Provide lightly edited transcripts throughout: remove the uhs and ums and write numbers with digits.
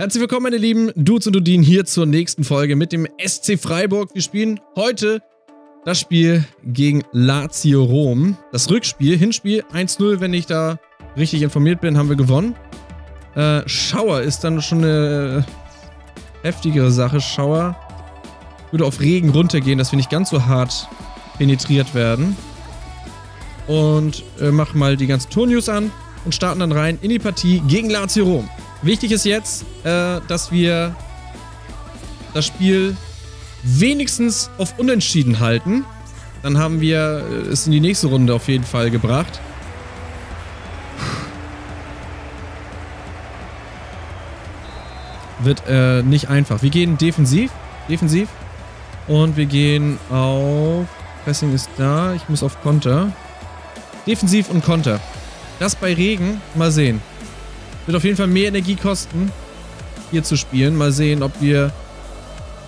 Herzlich willkommen, meine lieben Dudes und Dudinen, hier zur nächsten Folge mit dem SC Freiburg. Wir spielen heute das Spiel gegen Lazio Rom. Das Rückspiel, Hinspiel 1-0, wenn ich da richtig informiert bin, haben wir gewonnen. Schauer ist dann schon eine heftigere Sache. Schauer würde auf Regen runtergehen, dass wir nicht ganz so hart penetriert werden. Und mach mal die ganzen Tournews an und starten dann rein in die Partie gegen Lazio Rom. Wichtig ist jetzt, dass wir das Spiel wenigstens auf Unentschieden halten. Dann haben wir es in die nächste Runde auf jeden Fall gebracht. Wird nicht einfach. Wir gehen defensiv. Und wir gehen auf... Pressing ist da. Ich muss auf Konter. Defensiv und Konter. Das bei Regen. Mal sehen. Wird auf jeden Fall mehr Energie kosten, hier zu spielen. Mal sehen, ob wir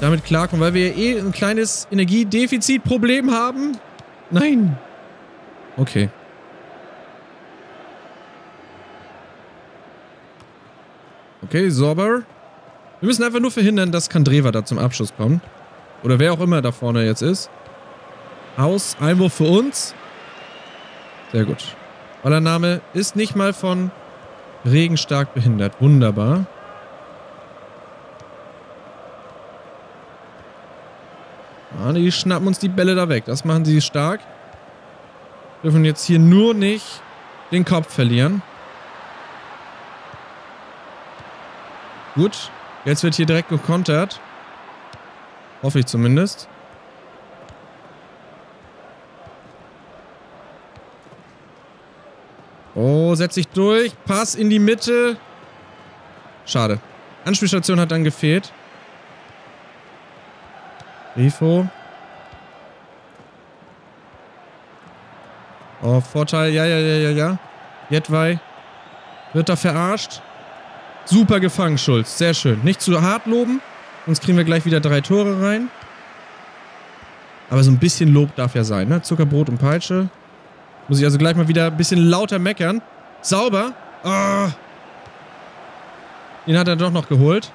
damit klarkommen, weil wir eh ein kleines Energiedefizitproblem haben. Nein. Okay. Okay, Sorber. Wir müssen einfach nur verhindern, dass Kandreva da zum Abschluss kommt. Oder wer auch immer da vorne jetzt ist. Aus, Einwurf für uns. Sehr gut. Ballername ist nicht mal von Regen stark behindert. Wunderbar. Ah, die schnappen uns die Bälle da weg. Das machen sie stark. Wir dürfen jetzt hier nur nicht den Kopf verlieren. Gut. Jetzt wird hier direkt gekontert. Hoffe ich zumindest. Oh, setzt sich durch. Pass in die Mitte. Schade. Anspielstation hat dann gefehlt. Grifo. Oh, Vorteil. Ja. Jedwai wird da verarscht. Super gefangen, Schulz. Sehr schön. Nicht zu hart loben. Sonst kriegen wir gleich wieder 3 Tore rein. Aber so ein bisschen Lob darf ja sein, ne? Zuckerbrot und Peitsche. Muss ich also gleich mal wieder ein bisschen lauter meckern. Sauber. Oh. Den hat er doch noch geholt.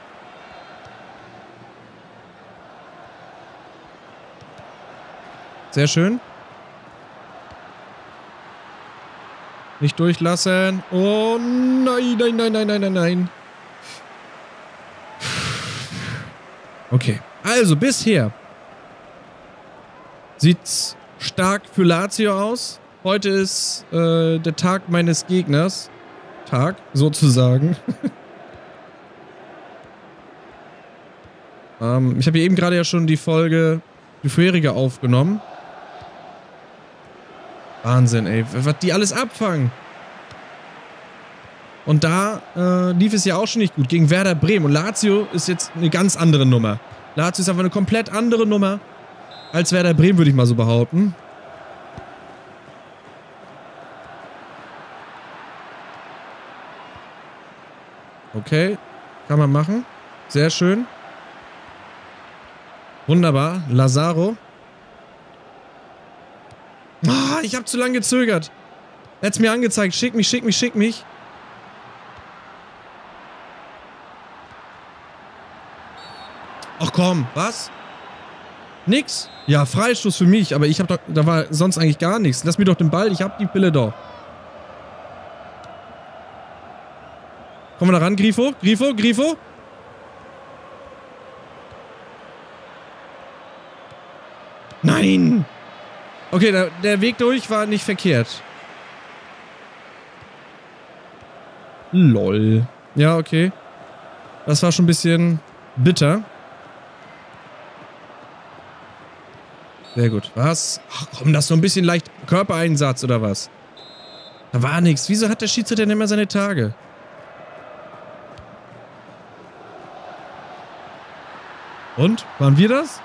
Sehr schön. Nicht durchlassen. Oh nein. Okay. Also bisher sieht's stark für Lazio aus. Heute ist der Tag meines Gegners. Tag, sozusagen. Ich habe hier eben gerade ja schon die Folge, die vorherige, aufgenommen. Wahnsinn, ey. Was die alles abfangen. Und da lief es ja auch schon nicht gut gegen Werder Bremen. Und Lazio ist jetzt eine ganz andere Nummer. Lazio ist einfach eine komplett andere Nummer als Werder Bremen, würde ich mal so behaupten. Okay, kann man machen. Sehr schön. Wunderbar. Lazaro. Ah, ich habe zu lange gezögert. Er hat es mir angezeigt. Schick mich. Ach komm, was? Nix? Ja, Freistoß für mich, aber ich habe doch... Da war sonst eigentlich gar nichts. Lass mir doch den Ball, ich habe die Pille doch. Kommen wir da ran, Grifo. Nein! Okay, der Weg durch war nicht verkehrt. Lol. Ja, okay. Das war schon ein bisschen bitter. Sehr gut. Was? Ach komm, das ist so ein bisschen leicht Körpereinsatz oder was? Da war nichts. Wieso hat der Schiedsrichter denn immer seine Tage? Und? Waren wir das?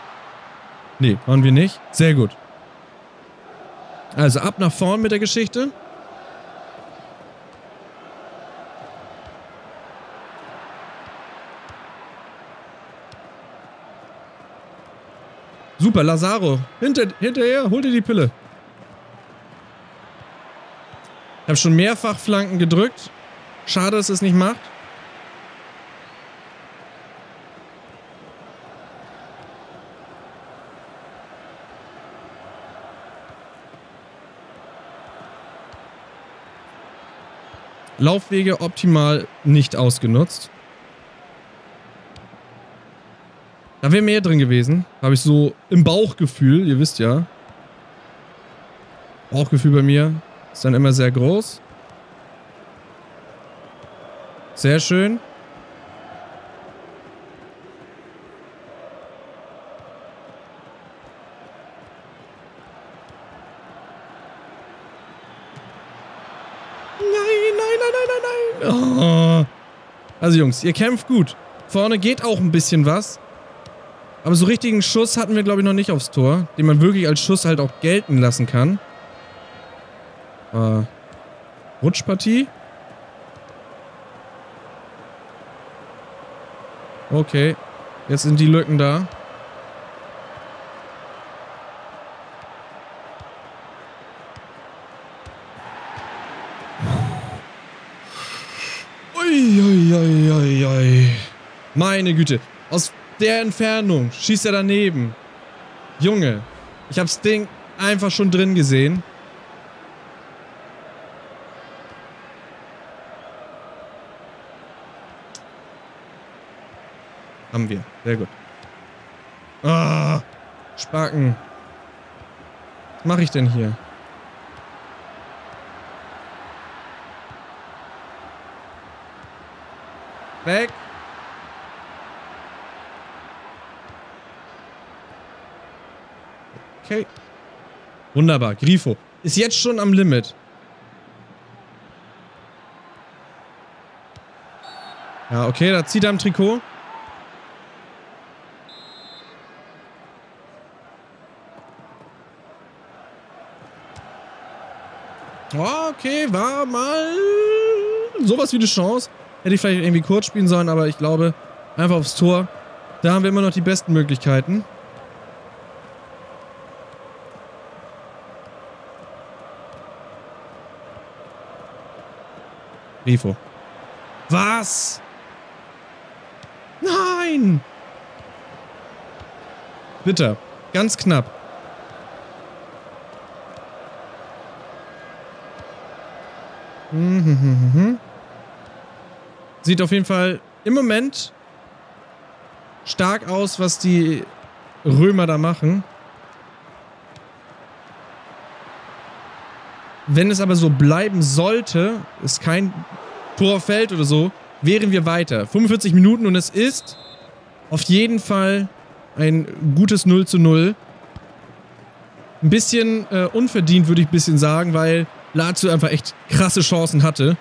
Nee, waren wir nicht. Sehr gut. Also ab nach vorn mit der Geschichte. Super, Lazaro. Hinterher, hol dir die Pille. Ich habe schon mehrfach Flanken gedrückt. Schade, dass es nicht macht. Laufwege optimal nicht ausgenutzt. Da wäre mehr drin gewesen. Habe ich so im Bauchgefühl. Ihr wisst ja. Bauchgefühl bei mir ist dann immer sehr groß. Sehr schön. Nein, nein, nein, nein, nein, nein. Oh. Also Jungs, ihr kämpft gut. Vorne geht auch ein bisschen was. Aber so richtigen Schuss hatten wir, glaube ich, noch nicht aufs Tor, den man wirklich als Schuss halt auch gelten lassen kann. Rutschpartie. Okay, jetzt sind die Lücken da. Uiuiuiui. Ui, ui, ui. Meine Güte. Aus der Entfernung schießt er daneben. Junge, ich hab's Ding einfach schon drin gesehen. Haben wir. Sehr gut. Ah, Spacken. Was mache ich denn hier? Weg. Okay. Wunderbar. Grifo ist jetzt schon am Limit. Ja, okay, da zieht er am Trikot. Oh, okay, war mal sowas wie eine Chance. Hätte ich vielleicht irgendwie kurz spielen sollen, aber ich glaube, einfach aufs Tor. Da haben wir immer noch die besten Möglichkeiten. Grifo. Was? Nein! Bitter. Ganz knapp. Sieht auf jeden Fall im Moment stark aus, was die Römer da machen. Wenn es aber so bleiben sollte, ist kein Tor fällt oder so, wären wir weiter. 45 Minuten und es ist auf jeden Fall ein gutes 0:0. Ein bisschen unverdient, würde ich ein bisschen sagen, weil Lazio einfach echt krasse Chancen hatte.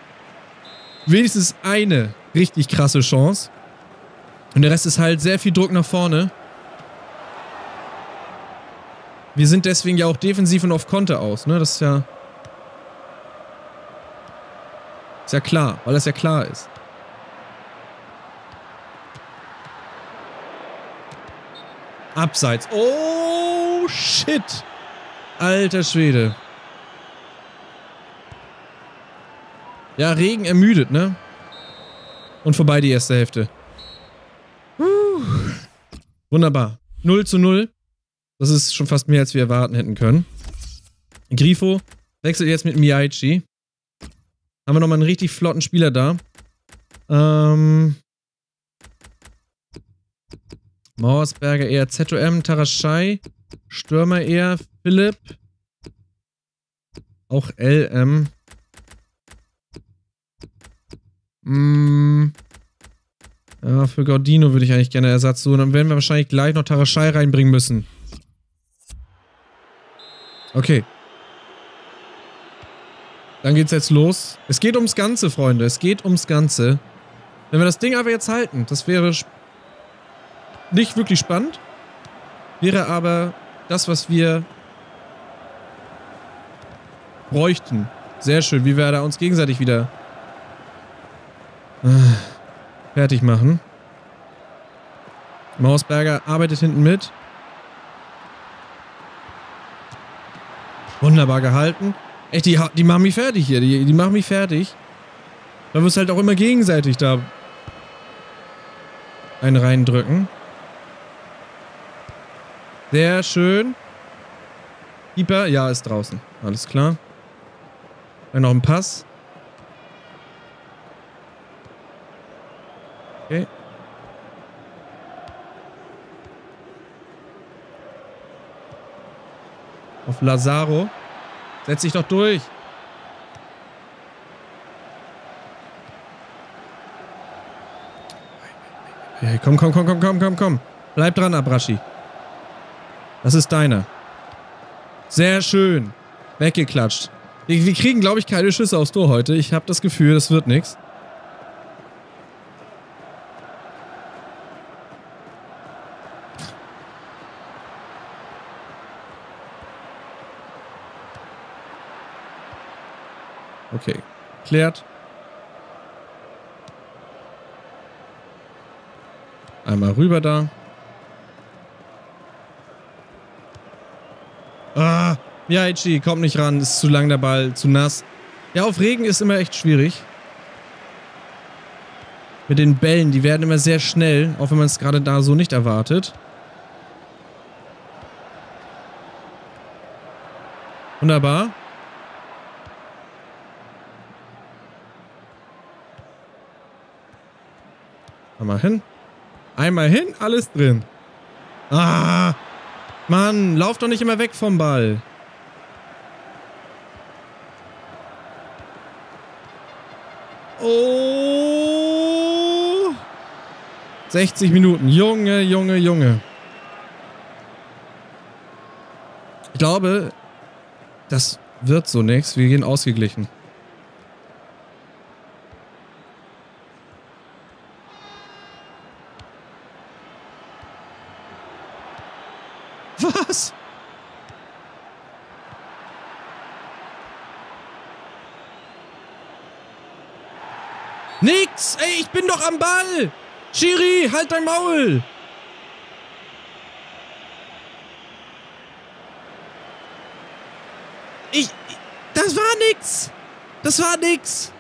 Wenigstens eine richtig krasse Chance. Und der Rest ist halt sehr viel Druck nach vorne. Wir sind deswegen ja auch defensiv und auf Konter aus, ne? Das ist ja... Ist ja klar, weil das ja klar ist. Abseits. Oh, shit. Alter Schwede. Ja, Regen ermüdet, ne? Und vorbei die erste Hälfte. Wunderbar. 0:0. Das ist schon fast mehr, als wir erwarten hätten können. Grifo wechselt jetzt mit Miyaichi. Haben wir nochmal einen richtig flotten Spieler da. Mauersberger eher ZOM, Taraschai. Stürmer eher Philipp. Auch LM. Ja, für Gaudino würde ich eigentlich gerne Ersatz suchen. Dann werden wir wahrscheinlich gleich noch Taraschai reinbringen müssen. Okay. Dann geht's jetzt los. Es geht ums Ganze, Freunde. Es geht ums Ganze. Wenn wir das Ding aber jetzt halten, das wäre nicht wirklich spannend. Wäre aber das, was wir bräuchten. Sehr schön, wie wir da uns gegenseitig wieder fertig machen. Mauersberger arbeitet hinten mit. Wunderbar gehalten. Echt, die machen mich fertig hier. Die machen mich fertig. Da wirst du halt auch immer gegenseitig da einen reindrücken. Sehr schön. Keeper, ja, ist draußen. Alles klar. Dann noch ein Pass. Okay. Auf Lazaro. Setz dich doch durch. Hey, komm. Bleib dran, Abrashi. Das ist deiner. Sehr schön. Weggeklatscht. Wir kriegen, glaube ich, keine Schüsse aufs Tor heute. Ich habe das Gefühl, das wird nichts. Okay. Klärt. Einmal rüber da. Ah, Miyaichi kommt nicht ran. Ist zu lang der Ball, zu nass. Ja, auf Regen ist immer echt schwierig. Mit den Bällen, die werden immer sehr schnell, auch wenn man es gerade da so nicht erwartet. Wunderbar. Einmal hin. Einmal hin, alles drin. Ah, Mann, lauf doch nicht immer weg vom Ball. Oh. 60 Minuten. Junge. Ich glaube, das wird so nichts. Wir gehen ausgeglichen. Was? Nix! Ey, ich bin doch am Ball! Schiri, halt dein Maul! Das war nix! Das war nix!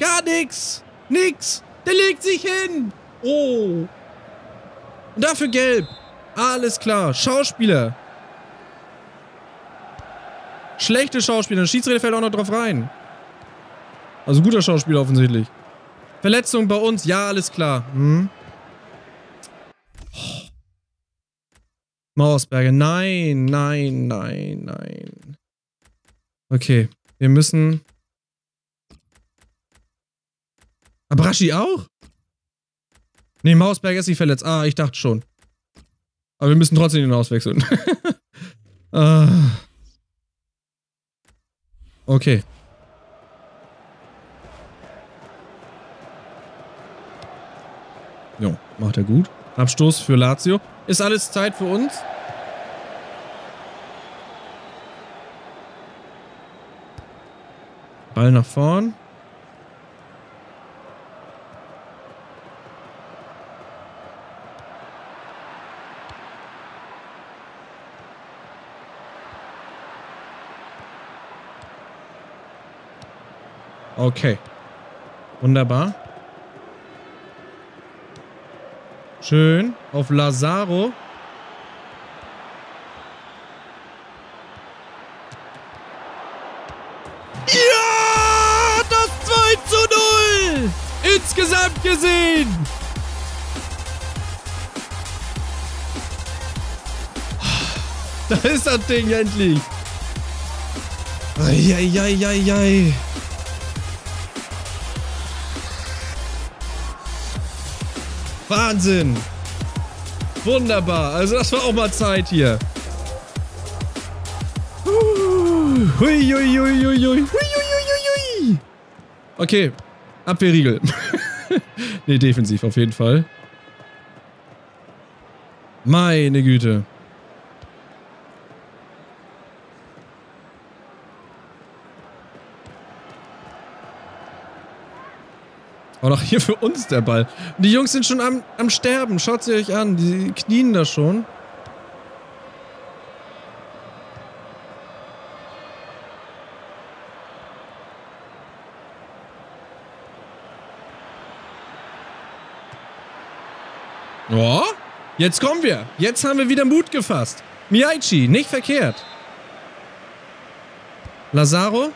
Gar nix! Nix! Der legt sich hin! Oh. Und dafür gelb. Alles klar. Schauspieler. Schlechte Schauspieler. Der Schiedsrichter fällt auch noch drauf rein. Also guter Schauspieler offensichtlich. Verletzung bei uns. Ja, alles klar. Hm. Oh. Mauersberger. Nein. Okay. Wir müssen... Abrashi auch? Nee, Mauersberger ist nicht verletzt. Ah, ich dachte schon. Aber wir müssen trotzdem ihn auswechseln. Okay. Jo, macht er gut. Abstoß für Lazio. Ist alles Zeit für uns. Ball nach vorn. Okay. Wunderbar. Schön. Auf Lazaro. Ja! Das 2:0! Insgesamt gesehen! Da ist das Ding endlich! Eieieiei! Wahnsinn! Wunderbar! Also das war auch mal Zeit hier. Hui. Okay, Abwehrriegel. Ne, defensiv auf jeden Fall. Meine Güte. Auch noch hier für uns der Ball. Und die Jungs sind schon am Sterben. Schaut sie euch an. Die knien da schon. Oh, jetzt kommen wir. Jetzt haben wir wieder Mut gefasst. Miyaichi, nicht verkehrt. Lazaro.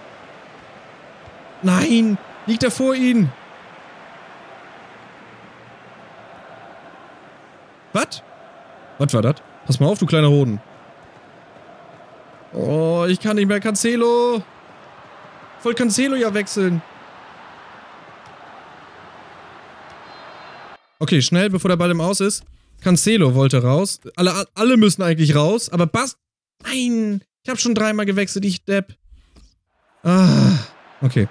Nein, liegt er vor ihnen. Was? Was war das? Pass mal auf, du kleiner Hoden. Oh, ich kann nicht mehr. Cancelo. Ich wollte Cancelo ja wechseln. Okay, schnell, bevor der Ball im Aus ist. Cancelo wollte raus. Alle müssen eigentlich raus, aber Bastos. Nein! Ich habe schon dreimal gewechselt, ich Depp. Ah, okay.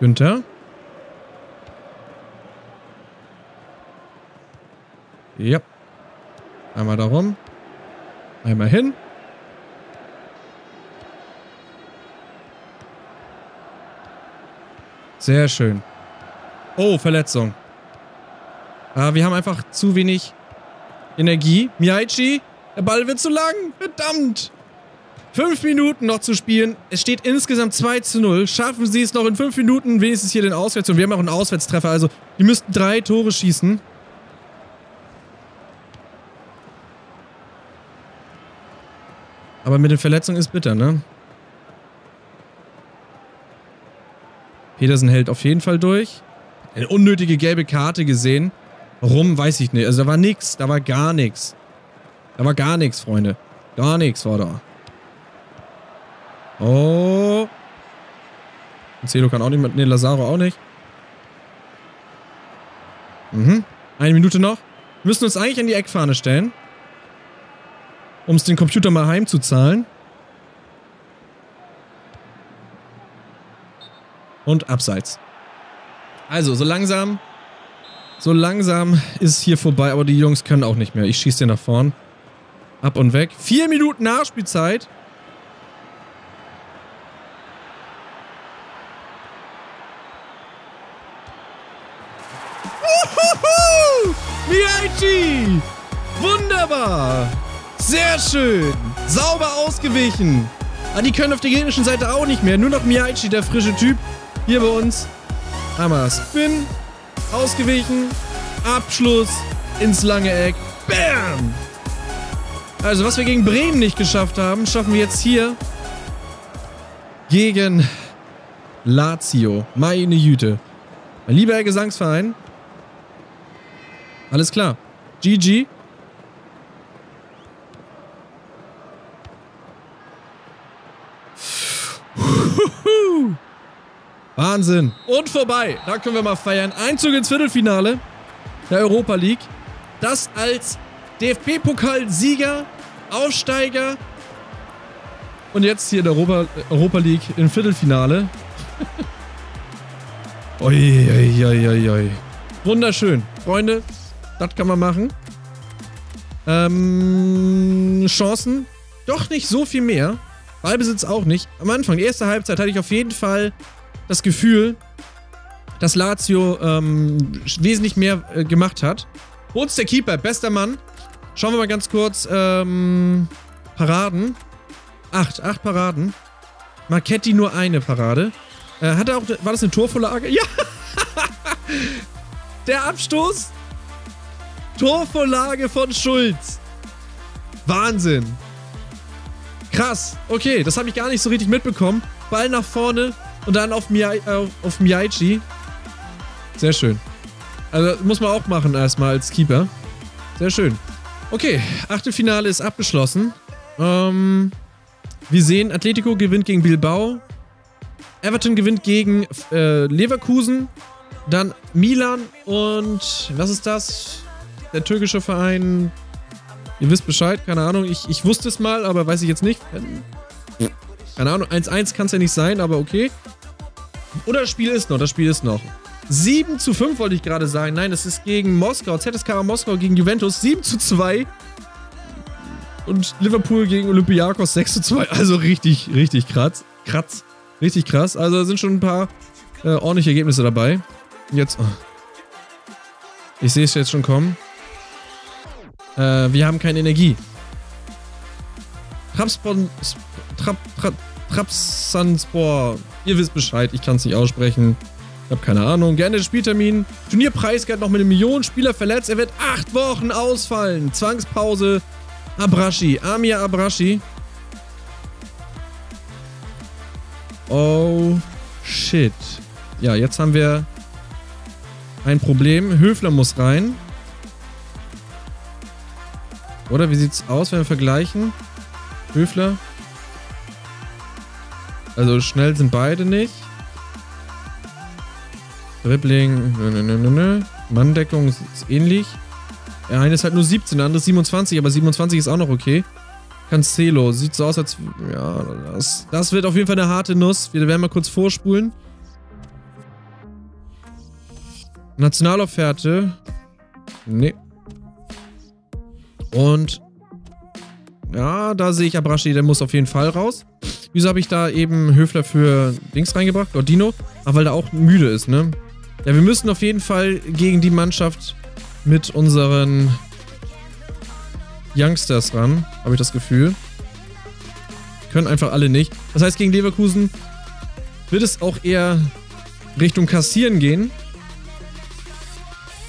Günther. Ja. Einmal darum. Einmal hin. Sehr schön. Oh, Verletzung. Wir haben einfach zu wenig Energie. Miyaichi, der Ball wird zu lang. Verdammt. 5 Minuten noch zu spielen. Es steht insgesamt 2:0. Schaffen sie es noch in 5 Minuten wenigstens hier den Auswärts. Und wir haben auch einen Auswärtstreffer. Also, die müssten 3 Tore schießen. Aber mit der Verletzung ist bitter, ne? Petersen hält auf jeden Fall durch. Eine unnötige gelbe Karte gesehen. Warum, weiß ich nicht. Also da war nix. Da war gar nichts. Da war gar nichts, Freunde. Gar nichts war da. Oh. Cancelo kann auch nicht mit. Ne, Lazaro auch nicht. Mhm. 1 Minute noch. Wir müssen uns eigentlich an die Eckfahne stellen. Um es den Computer mal heimzuzahlen. Und abseits. Also, so langsam ist hier vorbei, aber die Jungs können auch nicht mehr. Ich schieße den nach vorn. Ab und weg. 4 Minuten Nachspielzeit. Miyaichi! Wunderbar! Sehr schön! Sauber ausgewichen! Ah, die können auf der gegnerischen Seite auch nicht mehr. Nur noch Miyaichi, der frische Typ. Hier bei uns. Einmal Spin. Ausgewichen. Abschluss. Ins lange Eck. Bam! Also, was wir gegen Bremen nicht geschafft haben, schaffen wir jetzt hier gegen Lazio. Meine Jüte. Mein lieber Herr Gesangsverein. Alles klar. GG. Wahnsinn. Und vorbei. Da können wir mal feiern. Einzug ins Viertelfinale der Europa League. Das als DFB-Pokal-Sieger, Aufsteiger und jetzt hier in der Europa League im Viertelfinale. Oi, oi, oi, oi. Wunderschön. Freunde, das kann man machen. Chancen. Doch nicht so viel mehr. Ballbesitz auch nicht. Am Anfang, die erste Halbzeit, hatte ich auf jeden Fall das Gefühl, dass Lazio wesentlich mehr gemacht hat. Holz der Keeper, bester Mann. Schauen wir mal ganz kurz. Paraden. 8 Paraden. Marchetti nur eine Parade. Hat er auch. War das eine Torvorlage? Ja! Der Abstoß. Torvorlage von Schulz. Wahnsinn. Krass. Okay, das habe ich gar nicht so richtig mitbekommen. Ball nach vorne. Und dann auf Miyaichi. Sehr schön. Also muss man auch machen erstmal als Keeper. Sehr schön. Okay, Achtelfinale ist abgeschlossen. Wir sehen, Atletico gewinnt gegen Bilbao. Everton gewinnt gegen Leverkusen. Dann Milan und was ist das? Der türkische Verein. Ihr wisst Bescheid, keine Ahnung. Ich wusste es mal, aber weiß ich jetzt nicht. Keine Ahnung, 1-1 kann es ja nicht sein, aber okay. Oder das Spiel ist noch, 7:5 wollte ich gerade sagen. Nein, das ist gegen Moskau. ZSKA Moskau gegen Juventus, 7:2. Und Liverpool gegen Olympiakos, 6:2. Also richtig krass. Richtig krass. Also da sind schon ein paar ordentliche Ergebnisse dabei. Jetzt. Oh. Ich sehe es jetzt schon kommen. Wir haben keine Energie. Trabzonspor. Ihr wisst Bescheid, ich kann es nicht aussprechen. Ich habe keine Ahnung. Gerne Spieltermin. Turnierpreisgeld noch mit 1 Million. Spieler verletzt. Er wird 8 Wochen ausfallen. Zwangspause. Abrashi. Abrashi. Oh, shit. Ja, jetzt haben wir ein Problem. Höfler muss rein. Oder wie sieht's aus, wenn wir vergleichen? Höfler. Also schnell sind beide nicht. Dribbling. Nö. Manndeckung ist ähnlich. Der eine ist halt nur 17, der andere ist 27, aber 27 ist auch noch okay. Cancelo. Sieht so aus, als... Ja, das wird auf jeden Fall eine harte Nuss. Wir werden mal kurz vorspulen. Nationalofferte. Nee. Und... Ja, da sehe ich Abrashi, der muss auf jeden Fall raus. Wieso habe ich da eben Höfler für Dings reingebracht? Gordino. Aber weil der auch müde ist, ne? Ja, wir müssen auf jeden Fall gegen die Mannschaft mit unseren Youngsters ran, habe ich das Gefühl. Können einfach alle nicht. Das heißt, gegen Leverkusen wird es auch eher Richtung Kassieren gehen.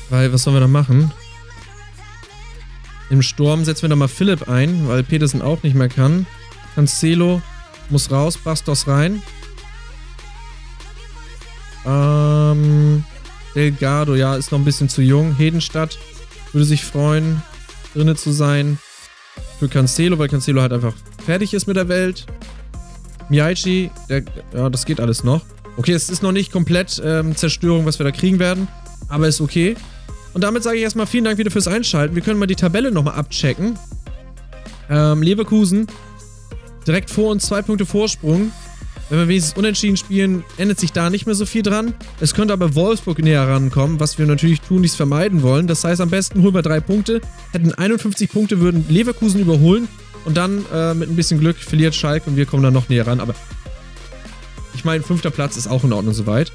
Weil, was sollen wir da machen? Im Sturm setzen wir da mal Philipp ein, weil Petersen auch nicht mehr kann. Cancelo muss raus, Bastos rein. Delgado, ja, ist noch ein bisschen zu jung. Hedenstadt würde sich freuen, drinne zu sein. Für Cancelo, weil Cancelo halt einfach fertig ist mit der Welt. Miyaichi, ja, das geht alles noch. Okay, es ist noch nicht komplett Zerstörung, was wir da kriegen werden, aber ist okay. Und damit sage ich erstmal vielen Dank wieder fürs Einschalten. Wir können mal die Tabelle nochmal abchecken. Leverkusen direkt vor uns, 2 Punkte Vorsprung. Wenn wir wenigstens unentschieden spielen, ändert sich da nicht mehr so viel dran. Es könnte aber Wolfsburg näher rankommen, was wir natürlich tunlichst vermeiden wollen. Das heißt, am besten holen wir 3 Punkte, hätten 51 Punkte, würden Leverkusen überholen und dann mit ein bisschen Glück verliert Schalke und wir kommen dann noch näher ran. Aber ich meine, 5. Platz ist auch in Ordnung soweit.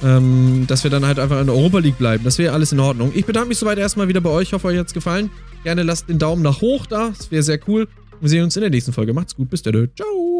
Dass wir dann halt einfach in der Europa League bleiben. Das wäre alles in Ordnung. Ich bedanke mich soweit erstmal wieder bei euch. Ich hoffe, euch hat es gefallen. Gerne lasst den Daumen nach hoch da. Das wäre sehr cool. Wir sehen uns in der nächsten Folge. Macht's gut. Bis dann. Ciao.